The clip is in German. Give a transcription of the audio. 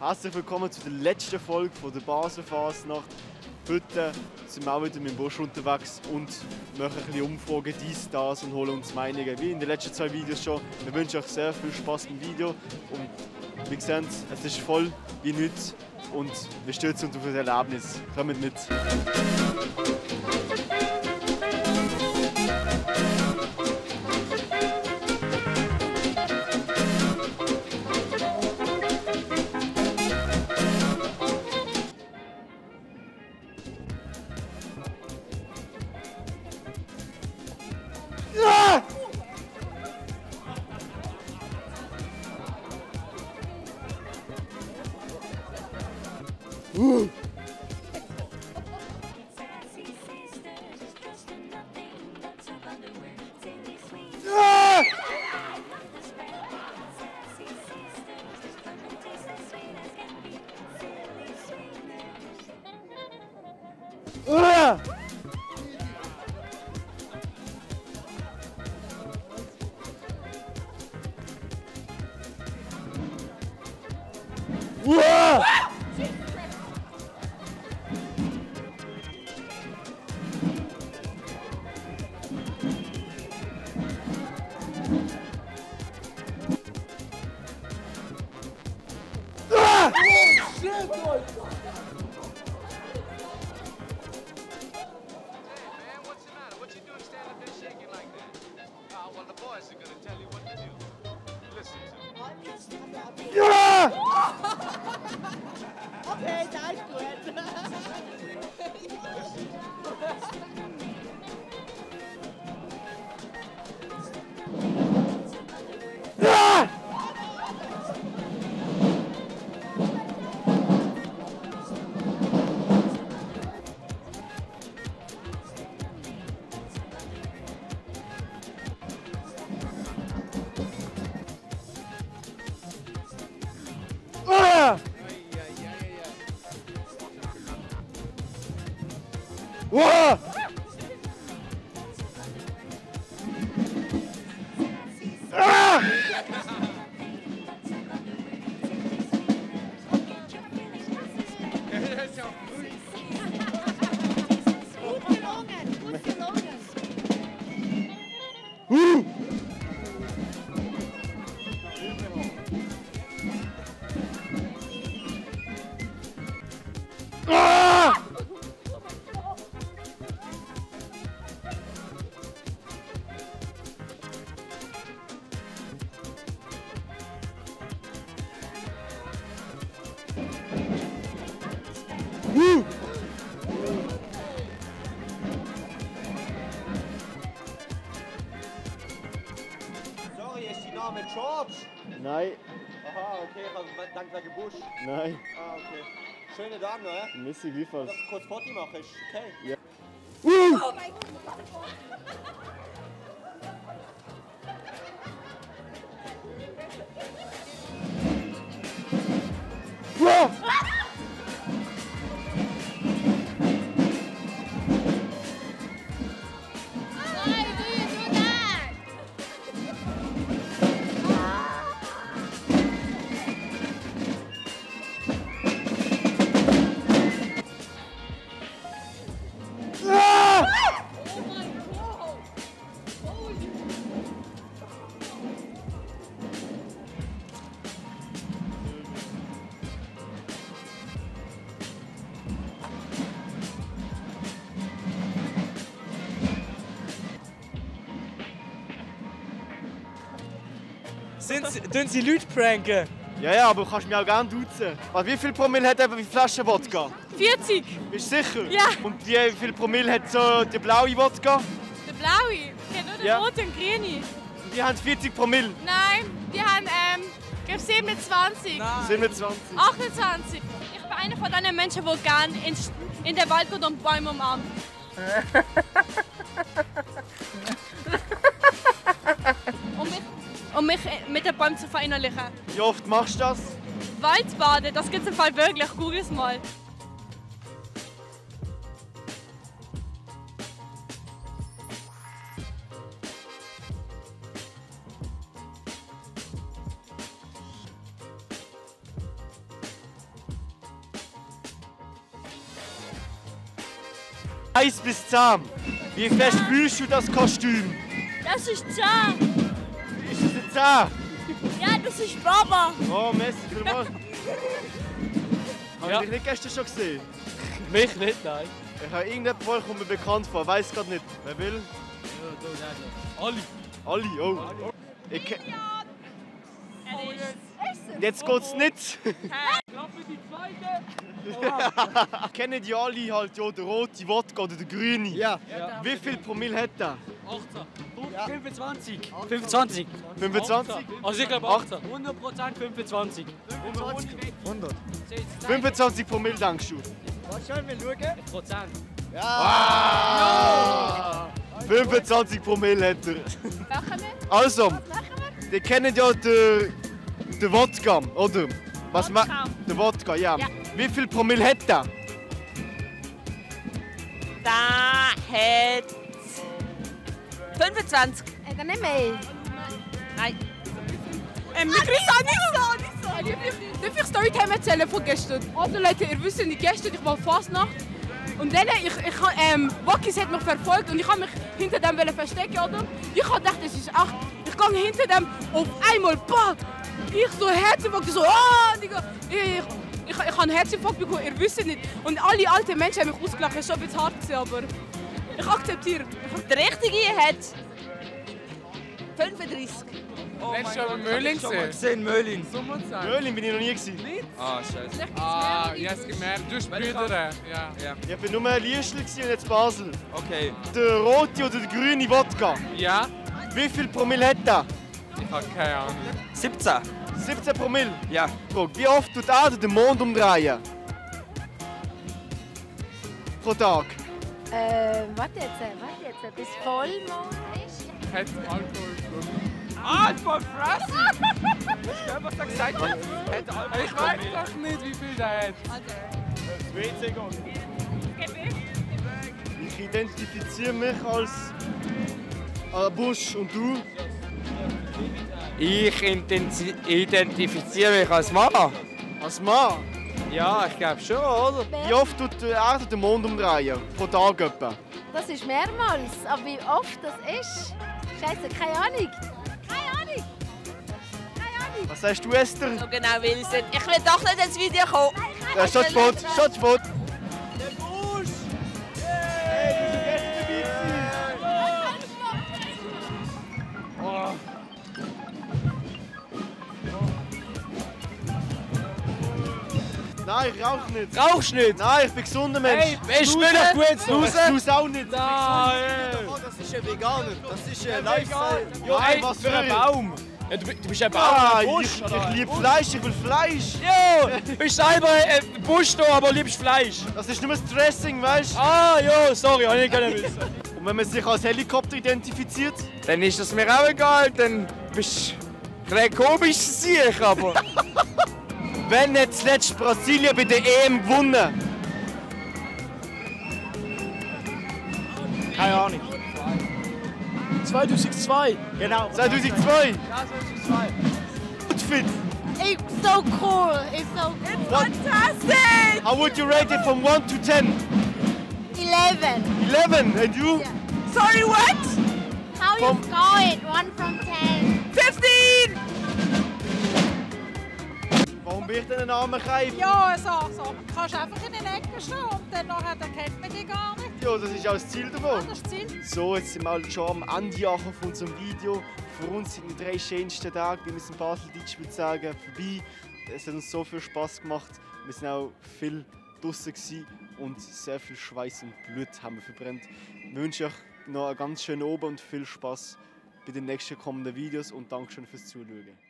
Herzlich willkommen zu der letzten Folge von der Basler Fasnacht. Heute sind wir auch wieder mit dem Busch unterwegs und machen ein bisschen Umfragen, dies, das und holen uns Meinungen, wie in den letzten zwei Videos schon. Wir wünschen euch sehr viel Spaß beim Video und wie gesagt, es ist voll wie nichts und wir stürzen uns auf das Erlebnis. Kommt mit! Nein. Aha, okay, also dank der Busch. Nein. Ah, okay. Schöne Dame, oder? Missy, wie fast. Kurz Potti mache ich, okay? Ja. Oh mein Gott. Tun sie Leute pranken? Ja, ja, aber du kannst mich auch gerne duzen. Wie viel Promille hat eben wie Flasche Wodka? 40. Bist du sicher? Ja. Und wie viel Promille hat so die blaue Wodka? Die blaue? Die hat nur die rote und grüne. Und die haben 40 Promille? Nein, die haben, ich glaube 27. Nein. 27. 28. Ich bin einer von diesen Menschen, die gerne in den Wald geht und Bäume umarmt. Um mich mit den Bäumen zu verinnerlichen. Wie oft machst du das? Waldbaden, das gibt es im Fall wirklich. Google es mal. heiß bis zahm. Wie verspürst du das Kostüm? Das ist zahm. Ist es zahm? Ja, das ist Baba. Oh, merci, vielmals. Habe ich dich nicht gestern schon gesehen? Mich nicht, nein. Ich habe irgendjemanden vor, kommt mir bekannt vor, weiß gerade nicht. Wer will? Ja, Ali, oh. Ali. Ich jetzt geht's nicht. Kennen die alle halt ja den roten Wodka oder den grünen? Ja. Wie viel Promille hat der? 18. Ja. 25. 25. 25? Also ich glaube 18. 100% 25. 100. 25 Promille denkst du? Wahrscheinlich, wir schauen. Prozent. Ja! 25 Promille hat er. Machen wir? Also, die kennen ja den Wodka, oder? Was macht der Wodka, ja. Wie viel Promille hat der? Da hat 25. Dann nicht mehr. Nein. Nicht so. Darf ich Storytime erzählen von gestern? Also Leute, ihr wisst nicht, gestern ich war Fasnacht. Und dann, Wakis hat mich verfolgt und ich habe mich hinter dem verstecken, oder? Ich habe gedacht, es ist 8. Ich gehe hinter dem, auf einmal, bam! Ich so Herzinfarkt, so, oh, Digga! Ich habe einen Herzinfarkt bekommen, ihr wisst nicht. Und alle alten Menschen haben mich ausgelacht, es war schon ein bisschen hart, aber ich akzeptiere. Der Richtige hat 35. Oh, hast du schon Möhling gesehen? Möhling. Möhling bin ich noch nie gesehen. Nicht? Ah, scheiße. Ah, ich hab's gemerkt. Du hast Brüder. Ja. Ich bin nur ein Liesl und jetzt Basel. Okay. Der rote oder der grüne Wodka? Ja. Wie viel Promille hat der? Ich hab keine Ahnung. 17. 17 Promille? Ja. Guck, wie oft tut die Erde den Mond umdrehen? Pro Tag. Warte jetzt. Bis Vollmond ist. Hat Alkohol getrunken. Alkohol fressen! Ich habe was gesagt. Ich weiß doch nicht, wie viel der hat. Das WC geht. Ich identifiziere mich als Busch und du? Ich identifiziere mich als Mann. Als Mann? Ja, ich glaube schon, oder? Wie oft tut die Erde den Mond umdrehen? Pro Tag etwa? Das ist mehrmals. Aber wie oft das ist? Scheiße, keine Ahnung. Was sagst du, Esther? So genau will ich es nicht. Ich will doch nicht ins Video kommen. Schatzbot. Der Busch! Hey, du dabei. Nein, ich rauch nicht. Rauchst nicht? Nein, ich bin gesunder Mensch. Hey, ich bin doch gut jetzt raus. Du auch nicht. Nein. Das ist ein Veganer, das ist ein Lifestyle. Ja, ey, was für ein Baum. Ja, du bist ein Baum, ah, Busch. Ich liebe Fleisch, ich will Fleisch. Ja, du bist selber ein Busch da, aber liebst Fleisch. Das ist nur das Dressing, weißt du? Ah, ja, sorry, habe ich nicht wissen. Und wenn man sich als Helikopter identifiziert? Dann ist das mir auch egal, dann bist du ein komisches Sieg, aber... Wenn hat zuletzt Brasilien bei der EM gewonnen? Keine Ahnung. 2002. Genau. 2002. Ja, 2002. Outfit. It's so cool. It's fantastic. How would you rate it from 1 to 10? 11. 11. And you? Yeah. Sorry, what? How you score it? 1 from 10. 15. Warum bin ich denn einen armen Keifer? Ja, so. Du kannst einfach in den Ecken stehen und dann erkennt man dich gar nicht. Ja, das ist auch das Ziel davon. Das ist das Ziel. So, jetzt sind wir alle schon am Ende angekommen von unserem Video. Für uns sind die 3 schönsten Tage, wie wir es in Basel-Deutsch sagen, vorbei. Es hat uns so viel Spass gemacht. Wir waren auch viel draußen und sehr viel Schweiß und Blut haben wir verbrannt. Wir wünschen euch noch einen ganz schönen Abend und viel Spass bei den nächsten kommenden Videos und Dankeschön fürs Zuschauen.